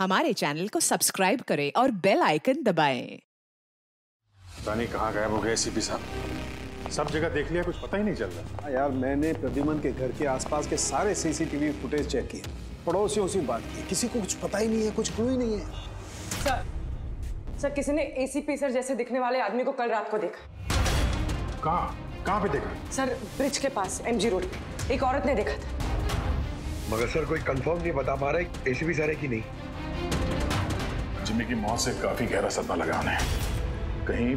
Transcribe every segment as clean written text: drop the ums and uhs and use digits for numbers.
हमारे चैनल को सब्सक्राइब करें और बेल आइकन दबाएं। दानी कहाँ गायब हो गए एसीपी साहब? सब जगह देख लिया, कुछ पता ही नहीं चल रहा। यार मैंने प्रद्युमन के घर के आसपास के सारे सीसीटीवी फुटेज चेक किए, पड़ोसियों से बात की, किसी को कुछ पता ही नहीं है, कुछ क्लू ही नहीं है। सर किसी ने एसीपी सर जैसे दिखने वाले आदमी को कल रात को देखा। कहाँ पे देखा? सर ब्रिज के पास एमजी रोड पे एक औरत ने देखा था। मगर सर कोई कंफर्म नहीं बता पा रहा है एसीपी सर है कि नहीं। जिम्मी की मौत से काफी गहरा सदमा लगा है, कहीं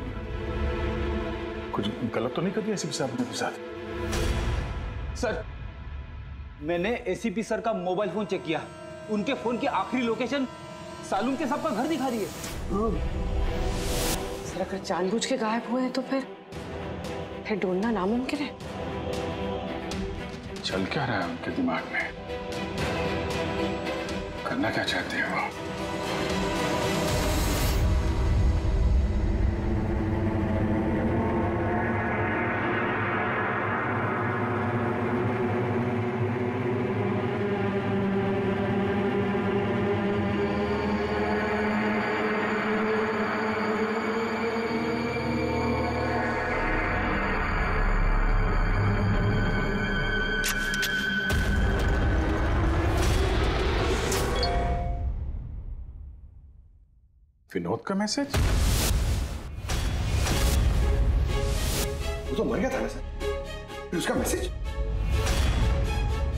कुछ गलत तो नहीं कर दिया एसीपी साहब ने अपने साथ? सर मैंने एसीपी सर का मोबाइल फोन चेक किया, उनके फोन की आखिरी लोकेशन सालूम के साहब का घर दिखा रही है। सर अगर जानबूझ के गायब हुए हैं तो फिर ढूंढना नामुमकिन है। चल क्या रहा है उनके दिमाग में, करना क्या चाहते हैं वो? विनोद का मैसेज? वो तो मर गया था ना सर, उसका मैसेज?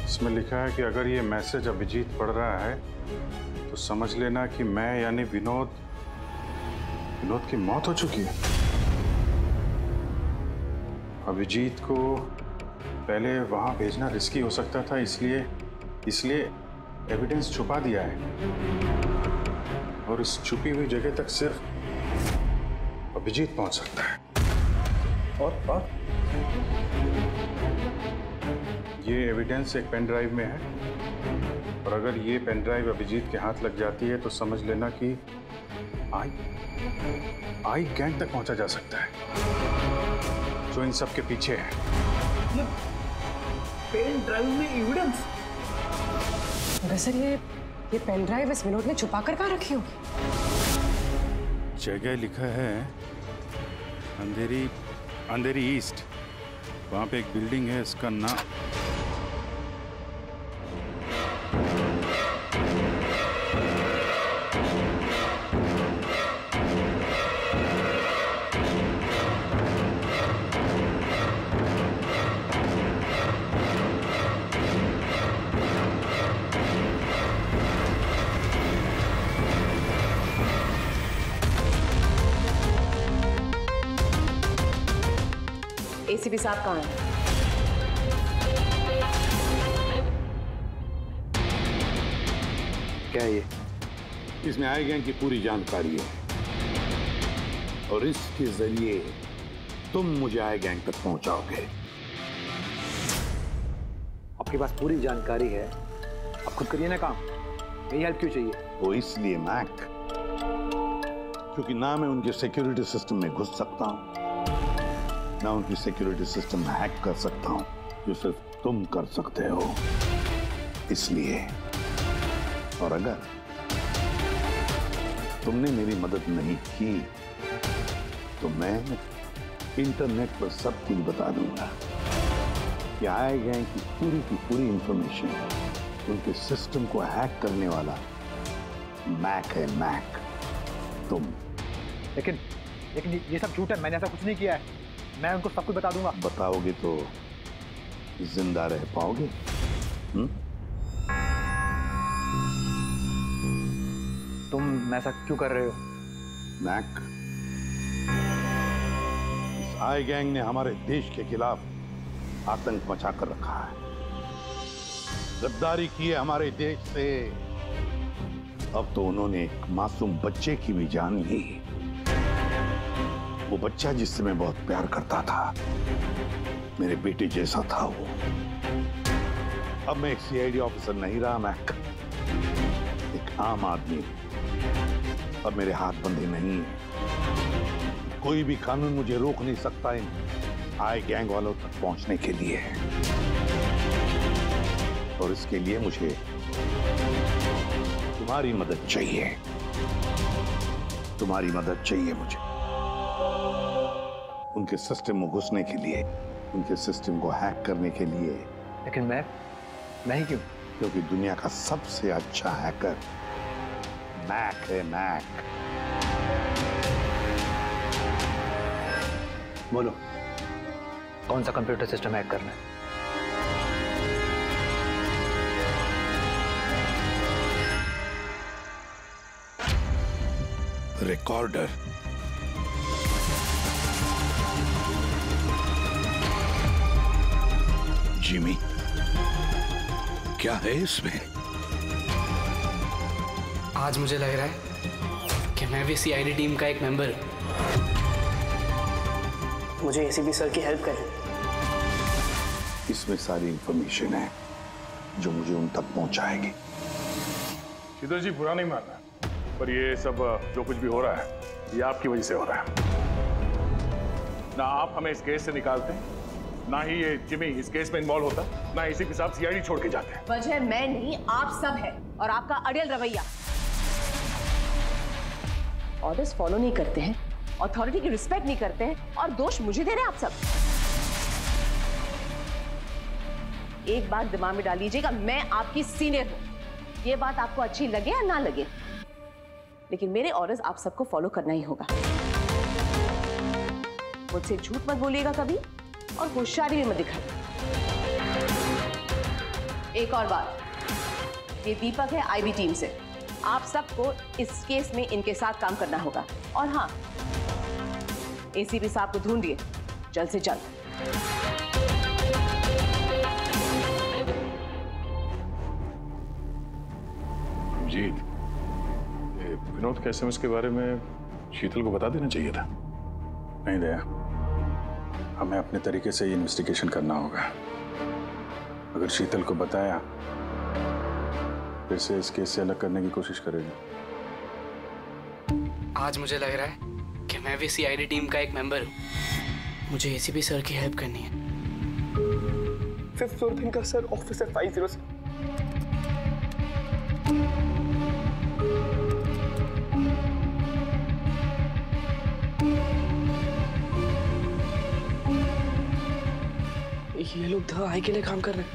इसमें लिखा है कि अगर ये मैसेज अभिजीत पढ़ रहा है तो समझ लेना कि मैं यानी विनोद की मौत हो चुकी है। अभिजीत को पहले वहां भेजना रिस्की हो सकता था, इसलिए एविडेंस छुपा दिया है और इस छुपी हुई जगह तक सिर्फ अभिजीत पहुंच सकता है। और ये एविडेंस एक पेन ड्राइव में है और अगर ये पेन ड्राइव अभिजीत के हाथ लग जाती है तो समझ लेना कि आई-गैंग तक पहुंचा जा सकता है जो इन सब के पीछे है। पेन ड्राइव में एविडेंस? दरअसल ये पेन ड्राइव इस विनोद ने छुपा कर कहाँ रखी होगी? जगह लिखा है अंधेरी ईस्ट, वहां पे एक बिल्डिंग है, इसका नाम। एसीपी साहब कहाँ हैं? क्या ये? इसमें आई-गैंग की पूरी जानकारी है और इसके जरिए तुम मुझे आई-गैंग तक पहुंचाओगे। आपके पास पूरी जानकारी है, आप खुद करिए ना काम, मेरी हेल्प क्यों चाहिए? वो इसलिए मैक, क्योंकि ना मैं उनके सिक्योरिटी सिस्टम में घुस सकता हूं, ना उनकी सिक्योरिटी सिस्टम हैक कर सकता हूं, जो सिर्फ तुम कर सकते हो, इसलिए। और अगर तुमने मेरी मदद नहीं की तो मैं इंटरनेट पर सब कुछ बता दूंगा कि आई-गैंग की पूरी इंफॉर्मेशन, उनके सिस्टम को हैक करने वाला मैक है। मैक तुम। लेकिन ये सब झूठ है, मैंने ऐसा कुछ नहीं किया है, मैं उनको सब कुछ बता दूंगा। बताओगे तो जिंदा रह पाओगे? तुम ऐसा क्यों कर रहे हो मैक? इस आई-गैंग ने हमारे देश के खिलाफ आतंक मचा कर रखा है, गद्दारी की है हमारे देश से। अब तो उन्होंने एक मासूम बच्चे की भी जान ली। वो बच्चा जिससे मैं बहुत प्यार करता था, मेरे बेटे जैसा था वो। अब मैं एक सीआईडी ऑफिसर नहीं रहा मैक, एक आम आदमी। अब मेरे हाथ बंधे नहीं है, कोई भी कानून मुझे रोक नहीं सकता इन आई-गैंग वालों तक पहुंचने के लिए। और इसके लिए मुझे तुम्हारी मदद चाहिए, तुम्हारी मदद चाहिए मुझे उनके सिस्टम में घुसने के लिए, उनके सिस्टम को हैक करने के लिए। लेकिन मैं ही क्यों? क्योंकि दुनिया का सबसे अच्छा हैकर मैक है। मैक, बोलो कौन सा कंप्यूटर सिस्टम हैक करना है? रिकॉर्डर। जिमी, क्या है इसमें? आज मुझे लग रहा है कि मैं भी सीआईडी टीम का एक मेंबर हूं। मुझे एसीबी सर की हेल्प करें। इसमें सारी इंफॉर्मेशन है जो मुझे उन तक पहुंचाएगी। शीतल जी, बुरा नहीं मानना, पर ये सब जो कुछ भी हो रहा है ये आपकी वजह से हो रहा है। ना आप हमें इस केस से निकालते, ना ही ये जिमी इस केस में इन्वॉल्व होता, ना इसी के साथ सीआईडी छोड़ के जाते हैं। वजह मैं नहीं, आप सब है और आपका अड़ियल रवैया। ऑर्डर्स फॉलो नहीं करते हैं, अथॉरिटी की रिस्पेक्ट नहीं करते हैं, और दोष मुझे दे रहे हैं आप सब। एक बात दिमाग में डाल लीजिएगा, मैं आपकी सीनियर हूं। ये बात आपको अच्छी लगे या ना लगे, लेकिन मेरे ऑर्डर्स आप सबको फॉलो करना ही होगा। मुझसे झूठ मत बोलिएगा कभी, और होशियारी भी मत दिखाइए। एक और बात, ये दीपक है आईबी टीम से, आप सबको इस केस में इनके साथ काम करना होगा। और हाँ, एसीपी साहब को ढूंढिए जल्द से जल्द। जीत, विनोद के एसएमएस के बारे में शीतल को बता देना चाहिए था। नहीं दया, हमें अपने तरीके से ये इन्वेस्टिगेशन करना होगा। अगर शीतल को बताया फिर से इस केस से अलग करने की कोशिश करेगी। आज मुझे लग रहा है कि मैं भी सीआईडी टीम का एक मेंबर हूँ। मुझे एसीपी सर की हेल्प करनी है। 5th floor का सर, ऑफिसर 507। ये लोग द आई के लिए काम कर रहे हैं।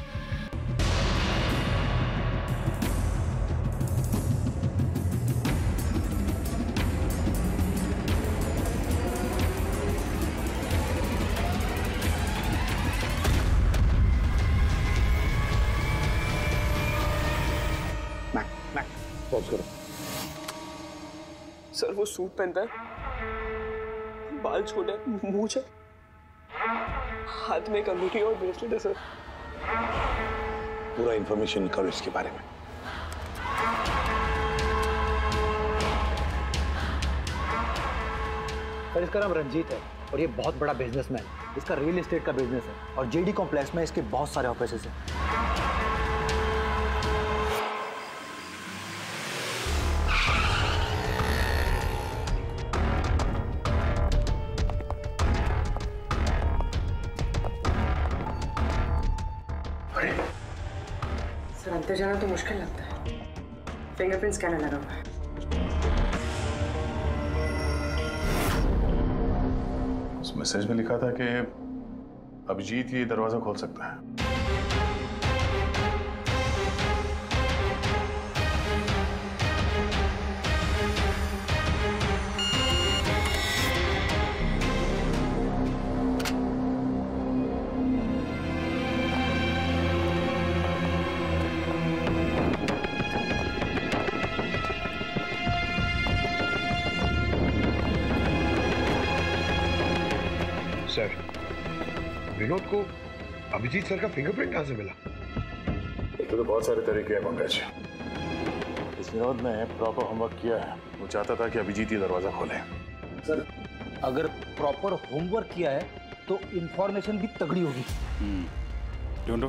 मैक, पॉज करो। सर वो सूट पहनता है, बाल छोटा है, मूंछ है, हाथ में कंघी और ब्रेसलेट है। सर पूरा इंफॉर्मेशन निकालो इसके बारे में। सर इसका नाम रंजीत है और ये बहुत बड़ा बिजनेसमैन है। इसका रियल एस्टेट का बिजनेस है और जेडी कॉम्प्लेक्स में इसके बहुत सारे ऑफिसेस हैं। जाना तो मुश्किल लगता है, फिंगरप्रिंट स्कैनर लगा हुआ है। उस मैसेज में लिखा था कि अभिजीत ये दरवाजा खोल सकता है। विनोद को अभिजीत सर का फिंगरप्रिंट कहां से मिला? तो बहुत सारे तरीके हैं पंकज। इस विनोद ने प्रॉपर होमवर्क किया है। वो चाहता था कि अभिजीत ये दरवाजा खोले। सर अगर प्रॉपर होमवर्क किया है तो इंफॉर्मेशन भी तगड़ी होगी। ढूंढो।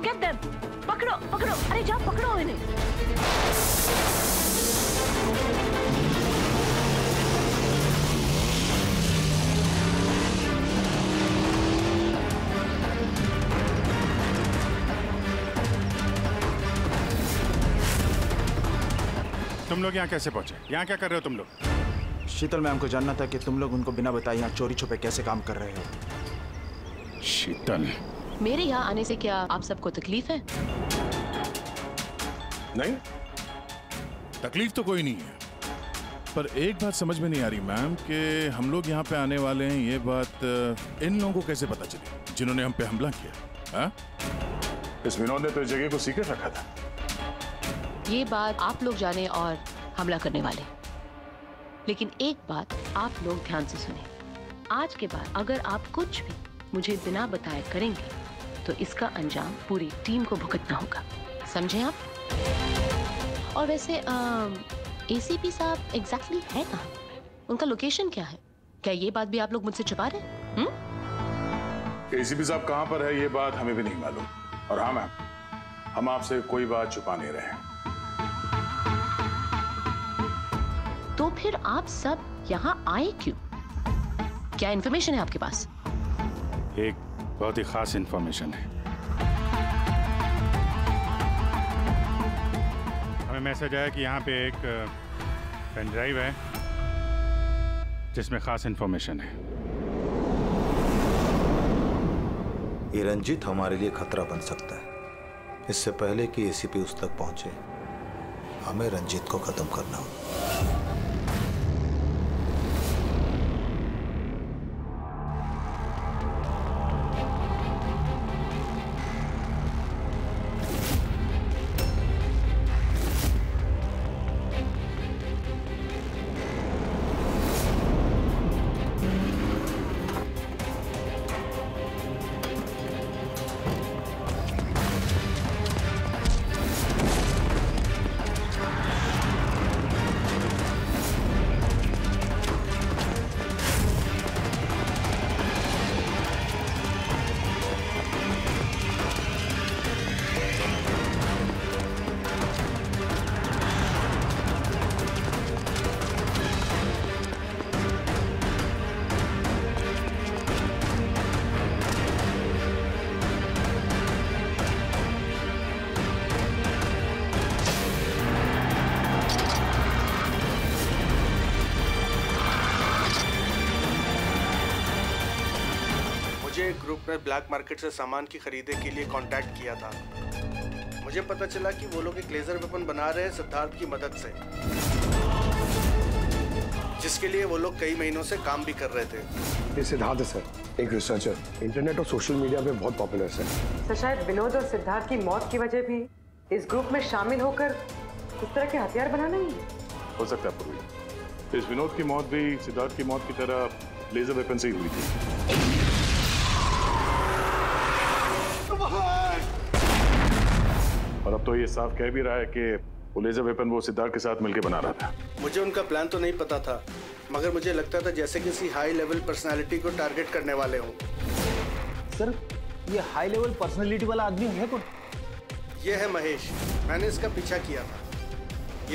Go get them. पकड़ो, पकड़ो. अरे जाओ पकड़ो इन्हें. तुम लोग यहाँ कैसे पहुँचे? यहाँ क्या कर रहे हो तुम लोग? शीतल मैम को जानना था कि तुम लोग उनको बिना बताए यहाँ चोरी छुपे कैसे काम कर रहे हो। शीतल, मेरे यहाँ आने से क्या आप सबको तकलीफ है? नहीं, तकलीफ तो कोई नहीं है, पर एक बात समझ में नहीं आ रही मैम कि हम लोग यहाँ पे आने वाले हैं, ये बात इन लोगों को कैसे पता चली जिन्होंने हम पे हमला किया? हा? इस विनोद ने तो इस जगह को सीक्रेट रखा था। ये बात आप लोग जाने और हमला करने वाले, लेकिन एक बात आप लोग ध्यान से सुने, आज के बाद अगर आप कुछ भी मुझे बिना बताए करेंगे तो इसका अंजाम पूरी टीम को भुगतना होगा, समझे आप? और वैसे एसीपी साहब एग्जैक्टली है कहाँ? उनका लोकेशन क्या है? क्या ये बात भी आप लोग मुझसे छुपा रहे हैं? एसीपी साहब कहाँ पर है ये बात हमें भी नहीं मालूम, और हाँ मैम, हम आपसे कोई बात छुपा नहीं रहे हैं। तो फिर आप सब यहाँ आए क्यों? क्या इन्फॉर्मेशन है आपके पास? एक बहुत ही खास इन्फॉर्मेशन है। हमें मैसेज आया कि यहाँ पे एक पेन ड्राइव है जिसमें खास इन्फॉर्मेशन है। ये रंजीत हमारे लिए खतरा बन सकता है। इससे पहले कि एसीपी उस तक पहुंचे, हमें रंजीत को खत्म करना होगा। ग्रुप ने ब्लैक मार्केट से सामान की खरीदे के लिए कांटेक्ट किया था। मुझे पता चला कि वो लोग एक लेजर वेपन बना रहे हैं सिद्धार्थ की मदद से, जिसके लिए वो लोग कई महीनों से काम भी कर रहे थे। ये सिद्धार्थ है सर, एक रिसर्चर, इंटरनेट और सोशल मीडिया पे बहुत पॉपुलर है सर। शायद विनोद और सिद्धार्थ की मौत की वजह भी इस ग्रुप में शामिल होकर इस तरह के हथियार बनाना ही हो सकता है। इस विनोद की मौत भी सिद्धार्थ की मौत की तरह लेजर वेपन से ही हुई थी। और अब तो ये साफ कह भी रहा है कि वो लेजर वेपन वो सिद्धार्थ के साथ मिलकर बना रहा था। मुझे उनका प्लान तो नहीं पता था, मगर मुझे लगता था जैसे किसी हाई लेवल पर्सनालिटी को टारगेट करने वाले हो। सर, ये हाई लेवल पर्सनालिटी वाला आदमी है कौन? ये है महेश, मैंने इसका पीछा किया था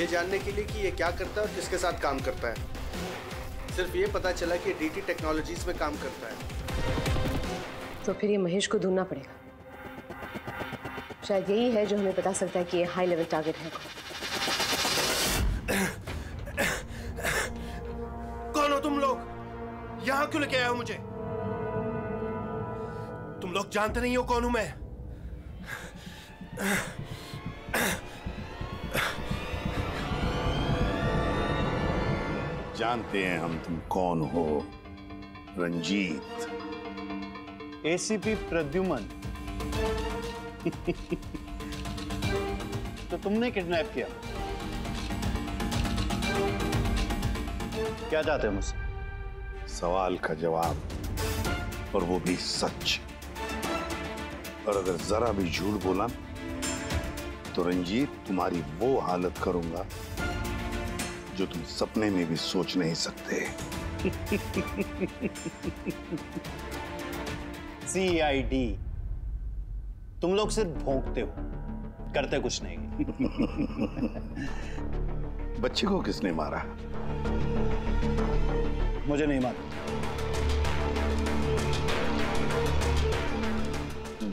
ये जानने के लिए कि ये क्या करता है और किसके साथ काम करता है। सिर्फ ये पता चला कि DT टेक्नोलॉजीज में काम करता है। तो फिर ये महेश को ढूंढना पड़ेगा, शायद यही है जो हमें बता सकता है कि ये हाई लेवल टारगेट है कौन। कौन हो तुम लोग? यहाँ क्यों लेके आए हो मुझे? तुम लोग जानते नहीं हो कौन हूं मैं। जानते हैं हम तुम कौन हो रंजीत, एसीपी प्रद्युमन। तो तुमने किडनैप किया, क्या चाहते हो मुझसे? सवाल का जवाब, और वो भी सच। और अगर जरा भी झूठ बोला तो रंजीत तुम्हारी वो हालत करूंगा जो तुम सपने में भी सोच नहीं सकते। CID तुम लोग सिर्फ भौंकते हो, करते कुछ नहीं। बच्चे को किसने मारा? मुझे नहीं मालूम।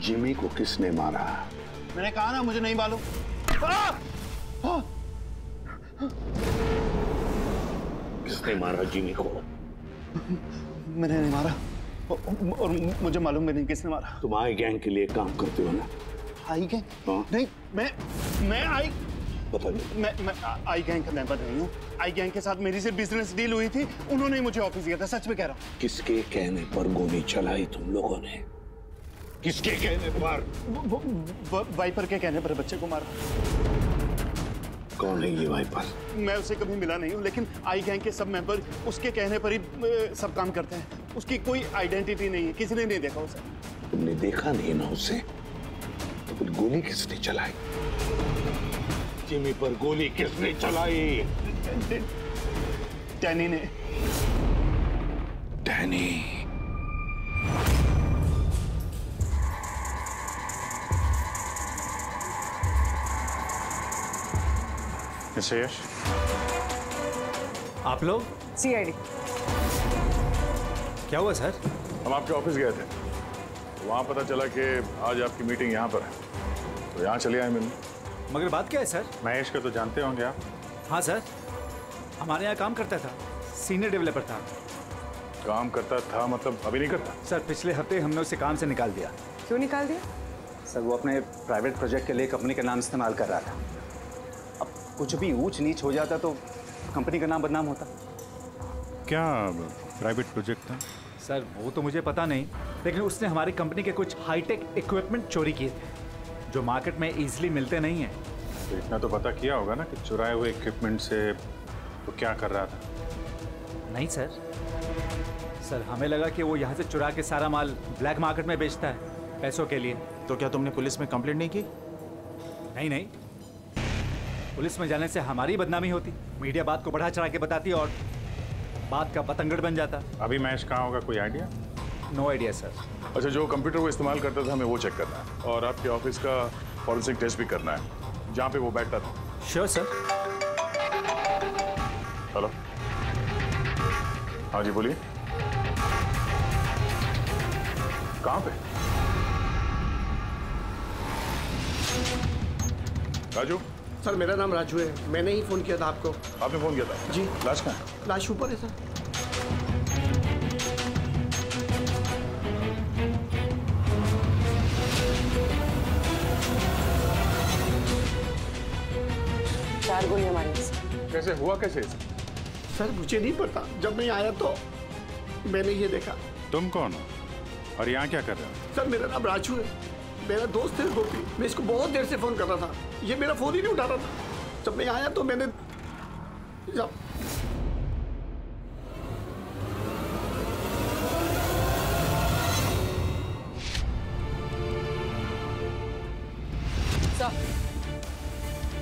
जिमी को किसने मारा? मैंने कहा ना मुझे नहीं मालूम। किसने मारा जिमी को? मैंने नहीं मारा और मुझे मालूम भी नहीं किसने मारा। तुम आई गैंग के लिए काम करते हो ना? I gang? नहीं, मैं आई गैंग का मेंबर नहीं हूँ। आई गैंग के साथ मेरी से बिजनेस डील हुई थी, उन्होंने मुझे ऑफिस दिया था, सच में कह रहा हूँ। किसके कहने पर गोली चलाई तुम लोगों ने? किसके कहने पर? वाइपर के कहने पर बच्चे को मारा। कौन है ये वाइपर? मैं उसे कभी मिला नहीं हूँ, लेकिन आई गैंग के सब मेंबर उसके कहने पर ही सब काम करते हैं। उसकी कोई आइडेंटिटी नहीं है, किसी ने नहीं देखा उसे। तुमने देखा नहीं ना उसे, तो फिर गोली किसने चलाई? जिमी पर गोली किसने चलाई? डैनी ने। डैनी। मिस्टर यश, आप लोग? सीआईडी। क्या हुआ सर? हम आपके ऑफिस गए थे, तो वहाँ पता चला कि आज आपकी मीटिंग यहाँ पर है, तो यहाँ चले आए मिलने। मगर बात क्या है सर? महेश का तो जानते होंगे आप? हाँ सर, हमारे यहाँ काम करता था, सीनियर डेवलपर था। काम करता था मतलब अभी नहीं करता? सर पिछले हफ्ते हमने उसे काम से निकाल दिया। क्यों निकाल दिया? सर वो अपने प्राइवेट प्रोजेक्ट के लिए कंपनी का नाम इस्तेमाल कर रहा था। अब कुछ भी ऊँच नीच हो जाता तो कंपनी का नाम बदनाम होता। क्या प्राइवेट प्रोजेक्ट था सर? वो तो मुझे पता नहीं, लेकिन उसने हमारी कंपनी के कुछ हाईटेक इक्विपमेंट चोरी किए थे, जो मार्केट में इजीली मिलते नहीं हैं। तो इतना तो पता किया होगा ना कि चुराए हुए इक्विपमेंट से तो क्या कर रहा था? नहीं सर, सर हमें लगा कि वो यहाँ से चुरा के सारा माल ब्लैक मार्केट में बेचता है पैसों के लिए। तो क्या तुमने पुलिस में कंप्लेंट नहीं की? नहीं नहीं, पुलिस में जाने से हमारी बदनामी होती, मीडिया बात को बढ़ा चढ़ा के बताती और बात का पतंगड़ बन जाता। अभी महेश कहाँ होगा, कोई आइडिया? No idea sir. अच्छा, जो कंप्यूटर को इस्तेमाल करता था हमें वो चेक करना है, और आपके ऑफिस का फॉरेंसिक टेस्ट भी करना है जहाँ पे वो बैठता था। Sure sir. हेलो, हाँ जी बोलिए, कहाँ पे? राजू? सर मेरा नाम राजू है, मैंने ही फ़ोन किया था आपको। आपने फ़ोन किया था? जी। लाश कहाँ है? लाश ऊपर है सर। 4 गोलियां मारी। कैसे हुआ, कैसे? सर मुझे नहीं पता, जब मैं आया तो मैंने ये देखा। तुम कौन हो और यहाँ क्या कर रहे हो? सर मेरा नाम राजू है, मेरा दोस्त है गोपी, मैं इसको बहुत देर से फ़ोन कर रहा था, ये मेरा फ़ोन ही नहीं उठा रहा था। जब मैं आया तो मैंने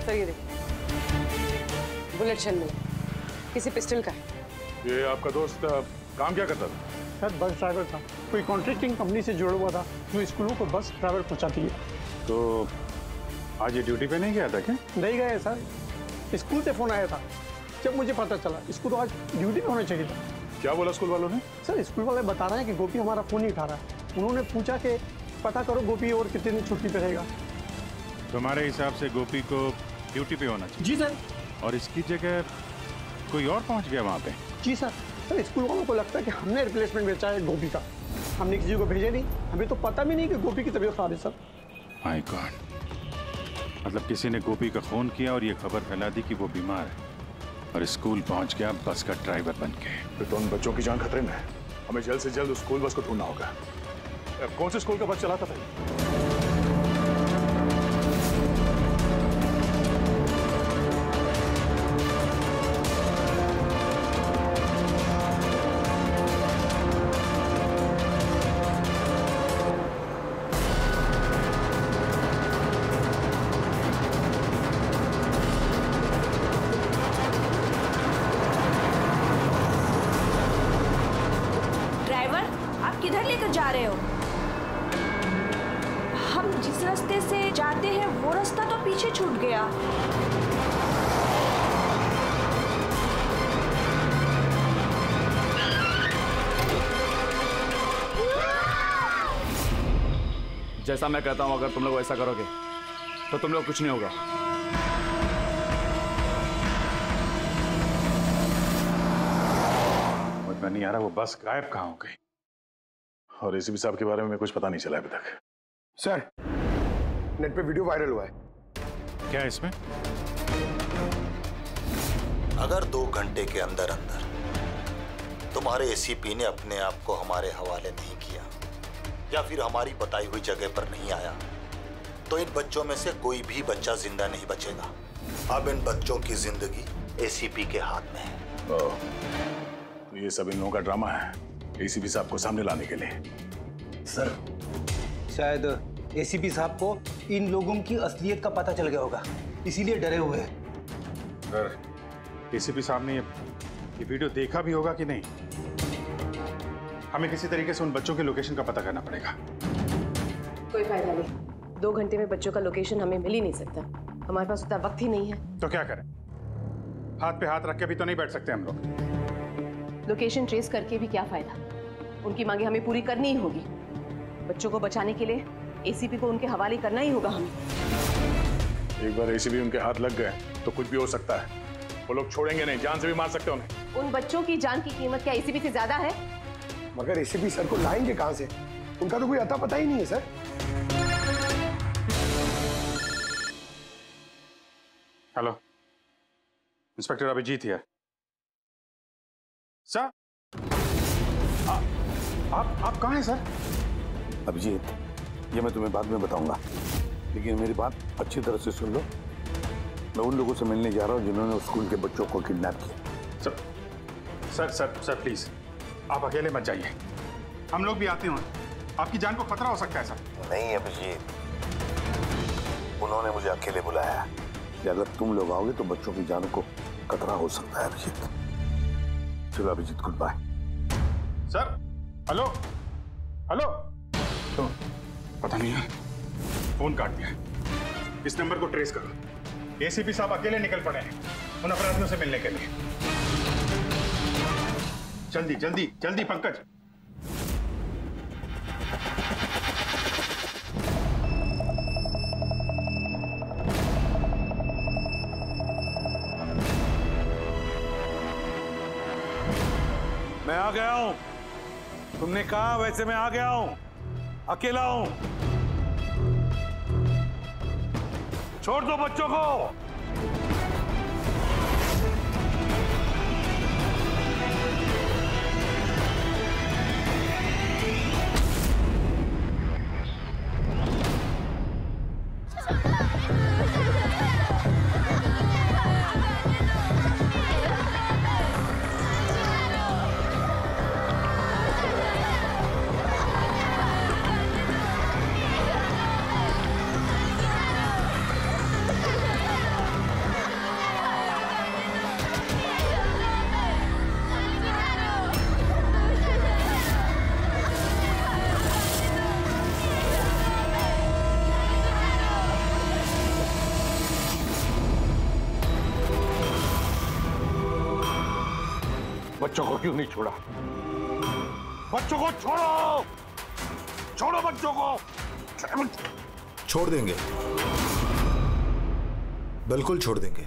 सर ये देखिए, बुलेट शेल मिला, किसी पिस्टल का है। ये आपका दोस्त काम क्या करता था? सर बस ड्राइवर था, कोई कॉन्ट्रैक्टिंग कंपनी से जुड़ा हुआ था जो स्कूलों को बस ड्राइवर पहुंचाती है। तो आज ये ड्यूटी पे नहीं गया था क्या? नहीं गया सर, स्कूल से फ़ोन आया था, जब मुझे पता चला इसको तो आज ड्यूटी पे होना चाहिए था। क्या बोला स्कूल वालों ने? सर स्कूल वाले बता रहे हैं कि गोपी हमारा फ़ोन नहीं उठा रहा है, उन्होंने पूछा कि पता करो गोपी और कितने दिन छुट्टी पर रहेगा। तुम्हारे हिसाब से गोपी को ड्यूटी पर होना चाहिए? जी सर। और इसकी जगह कोई और पहुँच गया वहाँ पर? जी सर। सर स्कूल वालों को लगता है कि हमने रिप्लेसमेंट बेचा है गोपी का, हमने किसी को भेजा नहीं, हमें तो पता भी नहीं कि गोपी की तबीयत खराब है। सर माय गॉड, मतलब किसी ने गोपी का फ़ोन किया और ये खबर फैला दी कि वो बीमार है और स्कूल पहुंच गया बस का ड्राइवर बन के। फिर तो उन बच्चों की जान खतरे में है, हमें जल्द से जल्द उस स्कूल बस को ढूंढना होगा। कौन से स्कूल का बस चलाता था? जिस रास्ते से जाते हैं वो रास्ता तो पीछे छूट गया। जैसा मैं कहता हूँ अगर तुम लोग ऐसा करोगे तो तुम लोग कुछ नहीं होगा। समझ में नहीं आ रहा वो बस गायब कहाँ हो गई और एसीपी साहब के बारे में कुछ पता नहीं चला अभी तक। सर नेट पे वीडियो वायरल हुआ है। क्या है इसमें? अगर 2 घंटे के अंदर अंदर तुम्हारे एसीपी ने अपने आप को हमारे हवाले नहीं किया या फिर हमारी बताई हुई जगह पर नहीं आया तो इन बच्चों में से कोई भी बच्चा जिंदा नहीं बचेगा। अब इन बच्चों की जिंदगी एसीपी के हाथ में है। तो ये सब इन लोगों का ड्रामा है एसीपी साहब को सामने लाने के लिए। सर शायद एसीपी साहब को इन लोगों की असलियत का पता चल गया होगा इसीलिए डरे हुए हैं। सर एसीपी साहब ने ये वीडियो देखा भी होगा कि नहीं? हमें किसी तरीके से उन बच्चों के लोकेशन का पता करना पड़ेगा। कोई फायदा नहीं, 2 घंटे में बच्चों का लोकेशन हमें मिल ही नहीं सकता। हमारे पास उतना वक्त ही नहीं है। तो क्या करें? हाथ पे हाथ रख के भी तो नहीं बैठ सकते हम लोग। लोकेशन ट्रेस करके भी क्या फायदा? उनकी मांगे हमें पूरी करनी ही होगी। बच्चों को बचाने के लिए एसीपी को उनके हवाले करना ही होगा हमें। एक बार एसीपी उनके हाथ लग गए तो कुछ भी हो सकता है। वो लोग छोड़ेंगे नहीं, जान से भी मार सकते हैं उन्हें। उन बच्चों की जान की कीमत क्या एसीपी से ज्यादा है? मगर एसीपी सर को लाएंगे कहां से? उनका तो कोई अता पता ही नहीं है सर। हेलो, इंस्पेक्टर अभिजीत है सर। आप कहां हैं सर? अभिजीत ये मैं तुम्हें बाद में बताऊंगा लेकिन मेरी बात अच्छी तरह से सुन लो। मैं उन लोगों से मिलने जा रहा हूं जिन्होंने स्कूल के बच्चों को किडनैप किया। सर प्लीज आप अकेले मत जाइए, हम लोग भी आते हैं। आपकी जान को खतरा हो सकता है सर। नहीं अभिजीत, उन्होंने मुझे अकेले बुलाया कि अगर तुम लोग आओगे तो बच्चों की जान को खतरा हो सकता है। अभिजीत चलो Abhijit, good bye. Sir hello hello, तो पता नहीं है फोन काट दिया। इस नंबर को ट्रेस करो। एसीपी साहब अकेले निकल पड़े हैं उन अपराधियों से मिलने के लिए। जल्दी जल्दी जल्दी पंकज। मैं आ गया हूं। तुमने कहा वैसे मैं आ गया हूं, अकेला हूं। छोड़ दो बच्चों को। बच्चों को क्यों नहीं छोड़ा? बच्चों को छोड़ो, छोड़ो बच्चों को। छोड़ देंगे, बिल्कुल छोड़ देंगे।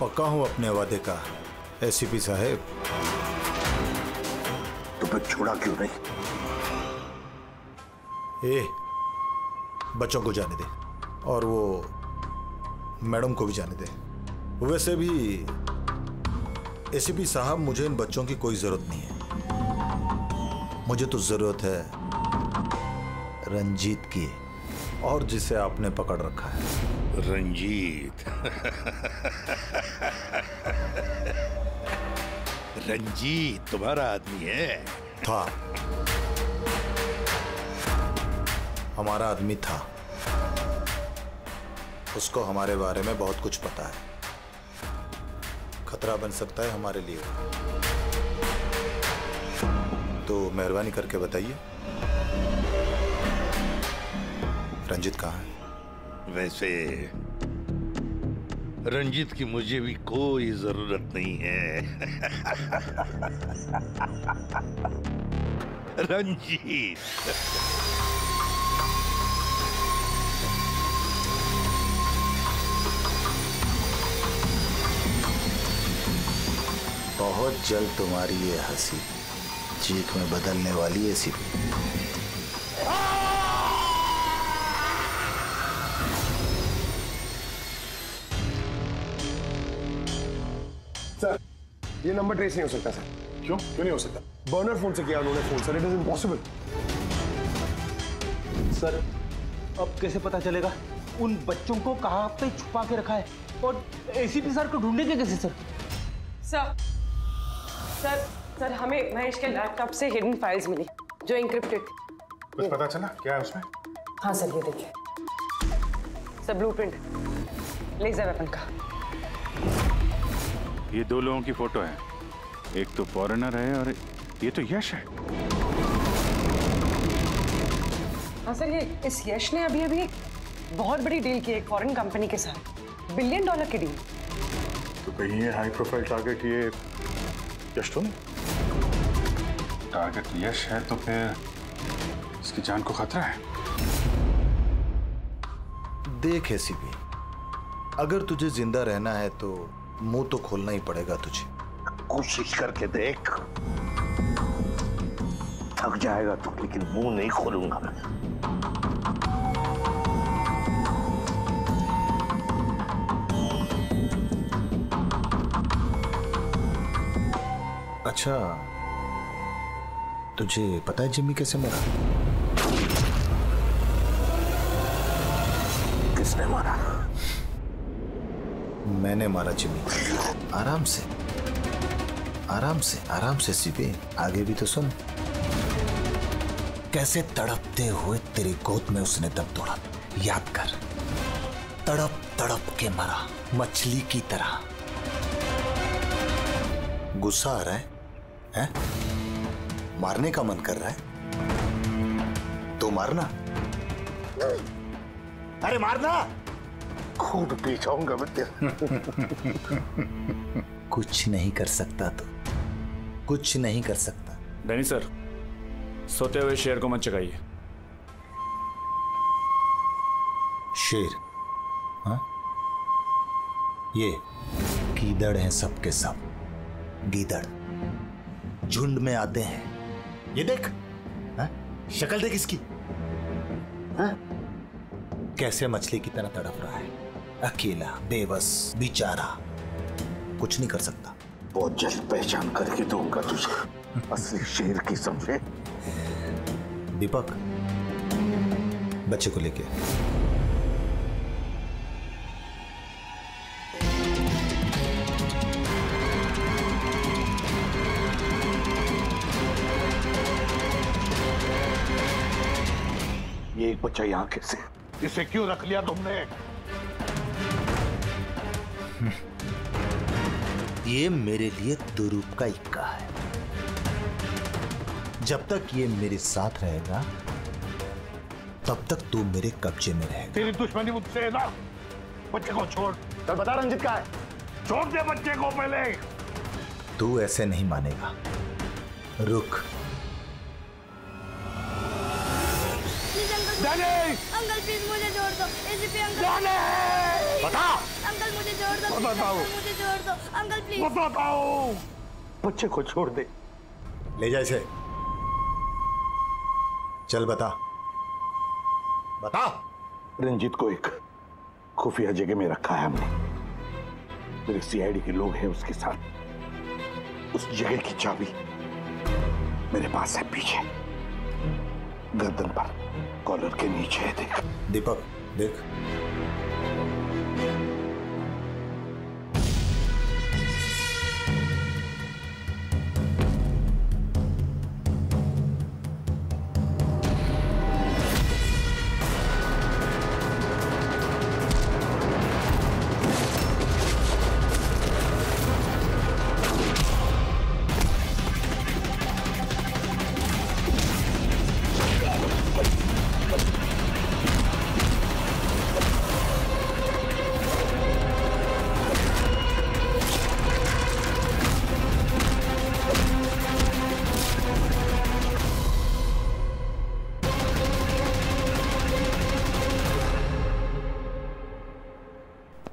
पक्का हूं अपने वादे का एसीपी साहब। तुम्हें छोड़ा क्यों नहीं? ए, बच्चों को जाने दे और वो मैडम को भी जाने दें। वैसे भी एसीपी साहब मुझे इन बच्चों की कोई जरूरत नहीं है। मुझे तो जरूरत है रंजीत की और जिसे आपने पकड़ रखा है। रंजीत रंजीत तुम्हारा आदमी है? था, हमारा आदमी था। उसको हमारे बारे में बहुत कुछ पता है। खतरा बन सकता है हमारे लिए। मेहरबानी करके बताइए रंजीत कहाँ है। वैसे रंजीत की मुझे भी कोई जरूरत नहीं है। रंजीत बहुत जल्द तुम्हारी ये हंसी चीख में बदलने वाली है। एसीपी सर, ये नंबर ट्रेस नहीं हो सकता सर। क्यों क्यों नहीं हो सकता? बर्नर फोन से किया उन्होंने phone sir, it is impossible. Sir अब कैसे पता चलेगा उन बच्चों को कहाँ पे छुपा के रखा है, और एसीपी सर को ढूंढेंगे कैसे सर? सर सर सर हमें महेश के लैपटॉप से हिडन फाइल्स मिली जो इंक्रिप्टेड थी। कुछ पता चला क्या है उसमें? हाँ सर ये देखिए सर, ब्लूप्रिंट लेजर वेपन का। ये दो लोगों की फोटो है, एक तो फॉरेनर है और ये तो यश है। हाँ सर ये इस यश ने अभी अभी बहुत बड़ी डील की एक फॉरेन कंपनी के साथ, $1 बिलियन की डील। तो कहीं हाई प्रोफाइल टारगेट ये यश तो नहीं? टारगेट यश है तो फिर इसकी जान को खतरा है। देख एसीपी, अगर तुझे जिंदा रहना है तो मुंह तो खोलना ही पड़ेगा तुझे। कोशिश करके देख, थक जाएगा तू लेकिन मुंह नहीं खोलूंगा मैं। अच्छा तुझे पता है जिम्मी कैसे मरा? किसने मारा? मैंने मारा जिम्मी। आराम से आराम से आराम से सीधे, आगे भी तो सुन। कैसे तड़पते हुए तेरी गोद में उसने दम तोड़ा, याद कर। तड़प तड़प के मरा मछली की तरह। गुस्सा आ रहा है हैं? मारने का मन कर रहा है तो मारना। अरे मारना, खूब पीछाऊंगा बेटे। कुछ नहीं कर सकता तू, कुछ नहीं कर सकता। डैनी सर सोते हुए शेर को मत जगाइए। शेर? हाँ ये गीदड़ हैं सबके सब, गीदड़ झुंड में आते हैं। ये देख शक्ल देख इसकी, कैसे मछली की तरह तड़प रहा है, अकेला बेबस बेचारा, कुछ नहीं कर सकता। बहुत जल्द पहचान करके दूंगा तुझे असली शेर की, समझे? दीपक बच्चे को लेके। एक बच्चा यहाँ कैसे? इसे क्यों रख लिया तुमने? ये मेरे लिए 2 रूपए का इक्का है। जब तक ये मेरे साथ रहेगा तब तक तू मेरे कब्जे में रहेगा। तेरी दुश्मनी मुझसे है ना? बच्चे को छोड़। चल बता रंजीत का है। छोड़ दे बच्चे को पहले। तू ऐसे नहीं मानेगा, रुक। अंकल प्लीज मुझे जोड़ दो। एसीपी अंकल बता। अंकल मुझे जोड़ दो। मुझे जोड़ दो अंकल प्लीज। बताओ बच्चे को छोड़ दे। ले जा इसे। चल बता बता। रंजीत को एक खुफिया जगह में रखा है हमने। मेरे सीआईडी के लोग हैं उसके साथ। उस जगह की चाबी मेरे पास है, पीछे गर्दन पर कॉलर के नीचे है। देख दीपक देख।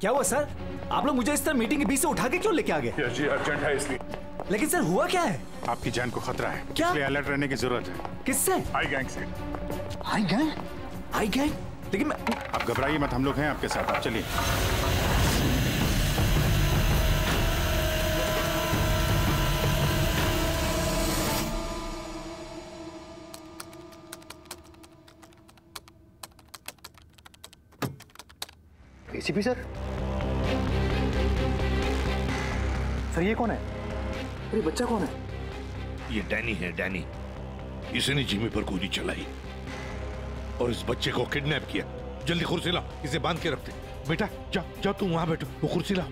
क्या हुआ सर? आप लोग मुझे इस तरह मीटिंग के बीच से उठा के क्यों लेके आ गए? यस जी, अर्जेंट है इसलिए। लेकिन सर हुआ क्या है? आपकी जान को खतरा है, क्या इसलिए अलर्ट रहने की जरूरत है। किससे? आई गैंग से। I gang? I gang? लेकिन आप घबराइए मत, हम लोग हैं आपके साथ, आप चलिए। एसीपी सर, सर ये कौन है? ये बच्चा कौन है? ये डैनी है, डैनी। इसने जिमी पर गोली चलाई और इस बच्चे को किडनैप किया। जल्दी कुर्सी ला, इसे बांध के रखते। बेटा जा, जा तुम वहां बैठो, वो कुर्सी ला।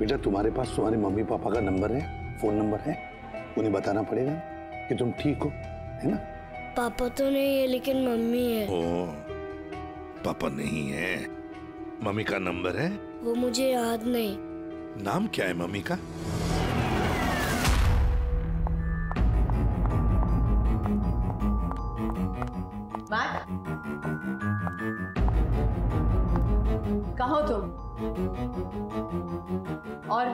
बेटा तुम्हारे पास तुम्हारे मम्मी पापा का नंबर है, फोन नंबर है, उन्हें बताना पड़ेगा कि तुम ठीक हो, है ना? पापा तो नहीं है लेकिन मम्मी है। ओ, पापा नहीं है, मम्मी का नंबर है? वो मुझे याद नहीं। नाम क्या है मम्मी का? कहाँ हो तुम? और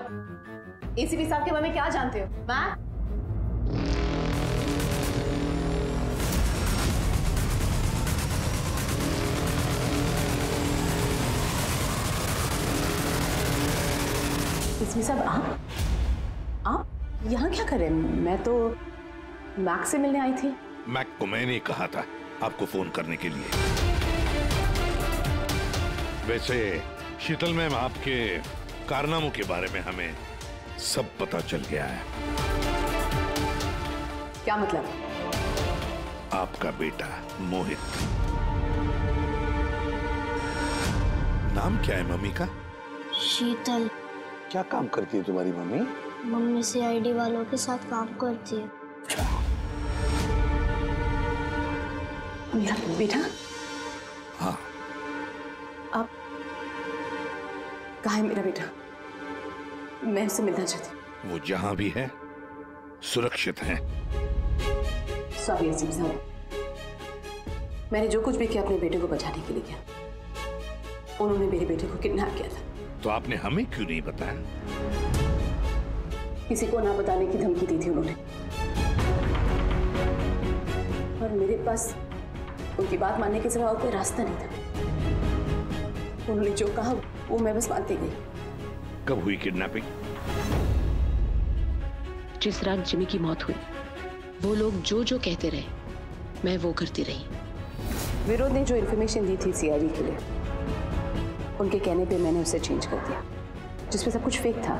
एसीपी साहब के बारे में क्या जानते हो? मैक, एसीपी साहब आप यहाँ क्या कर रहे हैं? मैं तो मैक से मिलने आई थी। मैक को मैंने कहा था आपको फोन करने के लिए। वैसे शीतल मैम, आपके कारनामों के बारे में हमें सब पता चल गया है। क्या मतलब? आपका बेटा मोहित। नाम क्या है मम्मी का? शीतल। क्या काम करती है तुम्हारी मम्मी? मम्मी सीआईडी वालों के साथ काम करती है। मेरा बेटा? हाँ। आप कहाँ है मेरा बेटा? मैं उससे मिलना चाहती। वो जहाँ भी है सुरक्षित है। सॉरी आसिफ साहब, मैंने जो कुछ भी किया अपने बेटे को बचाने के लिए किया। उन्होंने मेरे बेटे को किडनैप किया था। तो आपने हमें क्यों नहीं बताया? किसी को ना बताने की धमकी दी थी उन्होंने, और मेरे पास उनकी बात मानने के सिवा और कोई रास्ता नहीं था। उन्होंने जो कहा वो मैं बस मानती गई। कब हुई किडनैपिंग? जिस रात जिमी की मौत हुई, वो लोग जो जो कहते रहे मैं वो करती रही। विनोद ने जो इन्फॉर्मेशन दी थी सीआईडी के लिए, उनके कहने पे मैंने उसे चेंज कर दिया, जिसमें सब कुछ फेक था।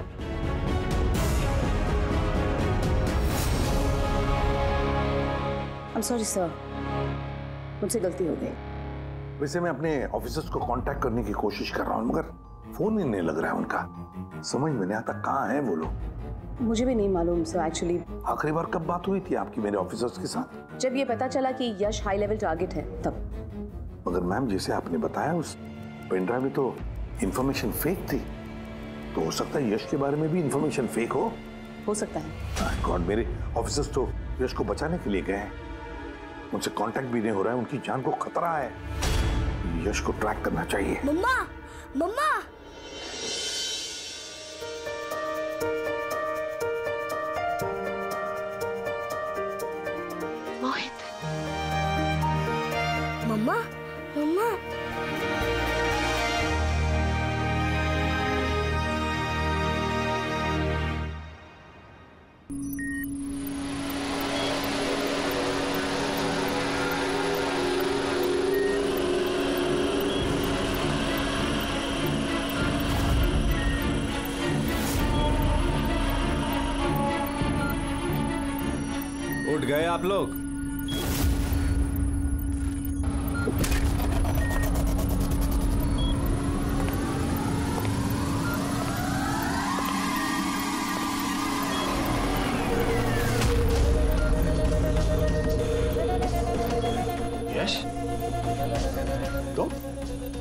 I'm sorry सर, मुझसे गलती हो गई। वैसे मैं अपने ऑफिसर्स को कांटेक्ट करने की कोशिश कर रहा हूँ, मगर फोन ही नहीं लग रहा है उनका। समझ में नहीं आता कहाँ है वो लोग। मुझे भी नहीं मालूम सर। एक्चुअली आखिरी बार कब बात हुई थी आपकी मेरे ऑफिसर्स के साथ? जब ये पता चला कि यश हाई लेवल टारगेट है तब। मगर मैम जैसे आपने बताया उस पेनड्राइव में तो इन्फॉर्मेशन फेक थी, तो हो सकता है यश के बारे में भी इन्फॉर्मेशन फेक हो सकता है। गॉड, मेरे ऑफिसर्स तो यश को बचाने के लिए गए हैं, उनसे कांटेक्ट भी नहीं हो रहा है, उनकी जान को खतरा है। यश को ट्रैक करना चाहिए। मम्मा, मम्मा। मोहित। मम्मा, मम्मा। गए आप लोग? यश,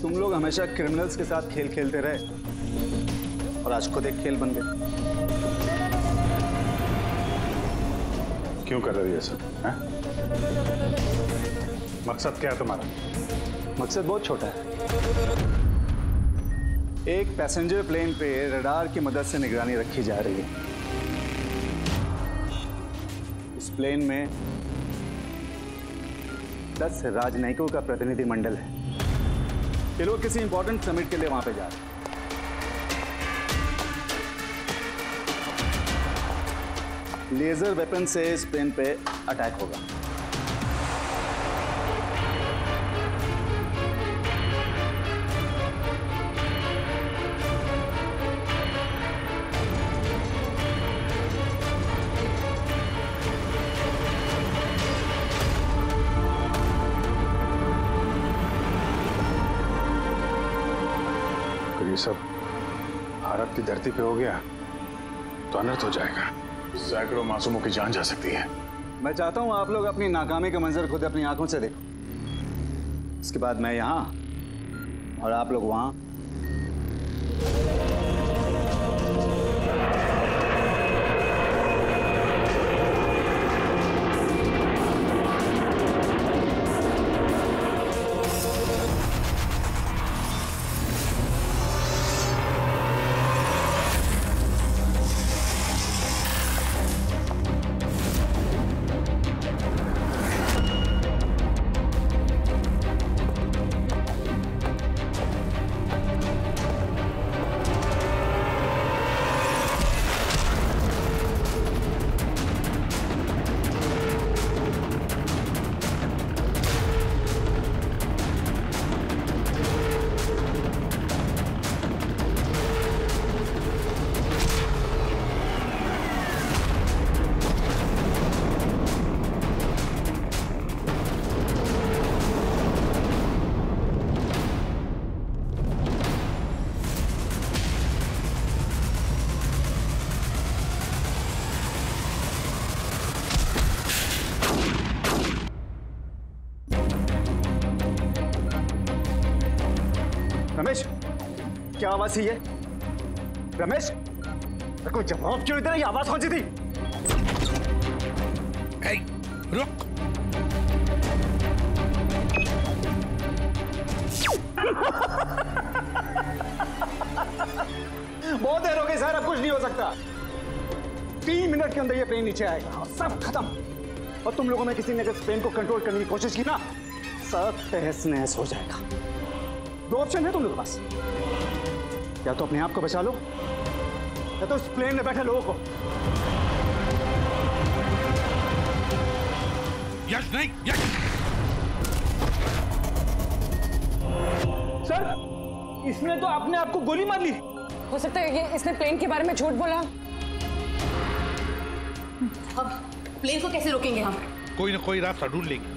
तुम लोग हमेशा क्रिमिनल्स के साथ खेल खेलते रहे, और आज खुद एक खेल बन गया। क्यों कर रही है सब? मकसद क्या है तुम्हारा? मकसद बहुत छोटा है। एक पैसेंजर प्लेन पे रडार की मदद से निगरानी रखी जा रही है। इस प्लेन में 10 राजनयिकों का प्रतिनिधिमंडल है। ये लोग किसी इंपॉर्टेंट समिट के लिए वहां पे जा रहे हैं। लेजर वेपन से इस प्लेन पे अटैक होगा। सब भारत की धरती पे हो गया तो अनर्थ हो जाएगा। सैकड़ों मासूमों की जान जा सकती है। मैं चाहता हूं आप लोग अपनी नाकामी का मंजर खुद अपनी आंखों से देखो। इसके बाद मैं यहां और आप लोग वहां। क्या आवाज है ये? रमेश, कोई जवाब क्यों दे रहा है? आवाज कौन सी थी? रुक। बहुत देर हो गई सर, अब कुछ नहीं हो सकता। 3 मिनट के अंदर ये प्लेन नीचे आएगा और सब खत्म। और तुम लोगों में किसी ने अगर प्लेन को कंट्रोल करने की कोशिश की ना, सब तहस नहस हो जाएगा। 2 ऑप्शन है तुम लोगों के पास। या तो अपने आप को बचा लो या तो उस प्लेन में बैठे लोगों को। यश नहीं, यश। सर, इसने तो अपने आप को गोली मार ली। हो सकता है ये इसने प्लेन के बारे में झूठ बोला। अब प्लेन को कैसे रोकेंगे हम? कोई ना कोई रास्ता ढूंढ लेंगे।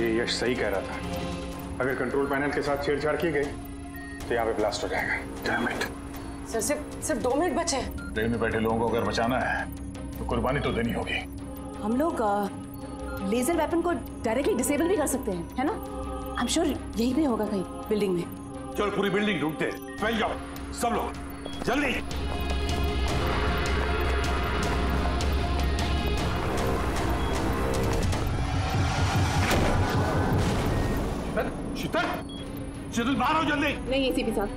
यश सही कह रहा था, अगर कंट्रोल पैनल के साथ छेड़छाड़ की गई तो यहाँ पे ब्लास्ट हो जाएगा। Damn it. सर सिर्फ 2 मिनट बचे हैं। प्लेन में बैठे लोगों को अगर बचाना है तो कुर्बानी तो देनी होगी। हम लोग लेजर वेपन को डायरेक्टली डिसेबल भी कर सकते हैं, है ना? आई एम श्योर यही भी होगा कहीं बिल्डिंग में। चलो पूरी बिल्डिंग ढूंढते हैं। फैल जाओ सब लोग, जल्दी। शितल, शितल बाहर हो जल्दी। नहीं एसीपी साहब,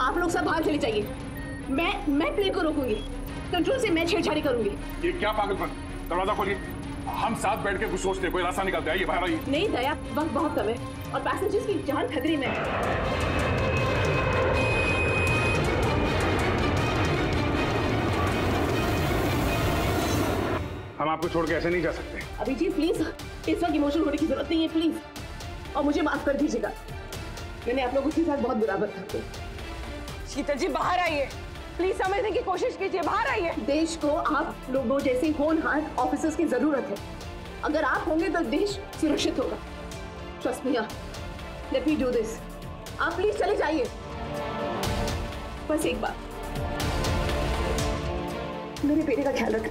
आप लोग सब बाहर चले जाइए। मैं प्लेन को रोकूंगी, कंट्रोल से मैं छेड़छाड़ी करूंगी। ये क्या पागलपन? दरवाजा खोलिए। हम साथ बैठ के कुछ सोचते हैं, कोई रास्ता निकालते हैं। ये बाहर आइए। नहीं दया, वक्त बहुत कम है और पैसेंजर्स की जान खतरे में है। हम आपको छोड़ के ऐसे नहीं जा सकते। अभिजीत प्लीज, इस वक्त इमोशनल होने की जरूरत नहीं है। प्लीज, और मुझे माफ कर दीजिएगा, मैंने आप लोगों के साथ बहुत बुरा बर्ताव किया। शीतल जी बाहर आइए, प्लीज समझने की कोशिश कीजिए, बाहर आइए। देश को आप लोगों जैसे होनहार ऑफिसर्स की जरूरत है। अगर आप होंगे तो देश सुरक्षित होगा। Trust me, let me do this. आप प्लीज चले जाइए, बस एक बार। मेरे बेटे का ख्याल रख।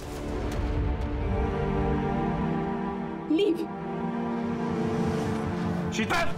लीव। शीतल।